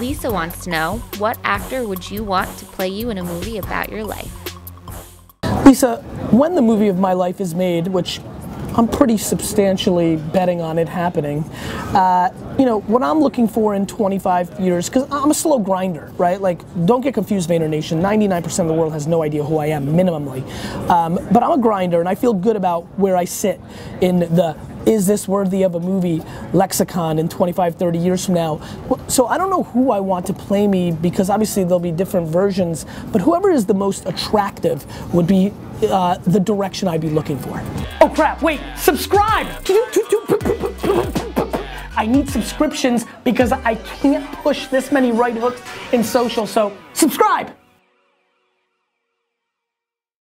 Lisa wants to know, what actor would you want to play you in a movie about your life? Lisa, when the movie of my life is made, which I'm pretty substantially betting on it happening, you know, what I'm looking for in 25 years, because I'm a slow grinder, right? Like, don't get confused, Vaynernation. 99% of the world has no idea who I am, minimally. But I'm a grinder, and I feel good about where I sit in the is this worthy of a movie lexicon in 25, 30 years from now. So I don't know who I want to play me, because obviously there'll be different versions, but whoever is the most attractive would be the direction I'd be looking for. Oh crap, wait, subscribe! I need subscriptions because I can't push this many right hooks in social, so subscribe!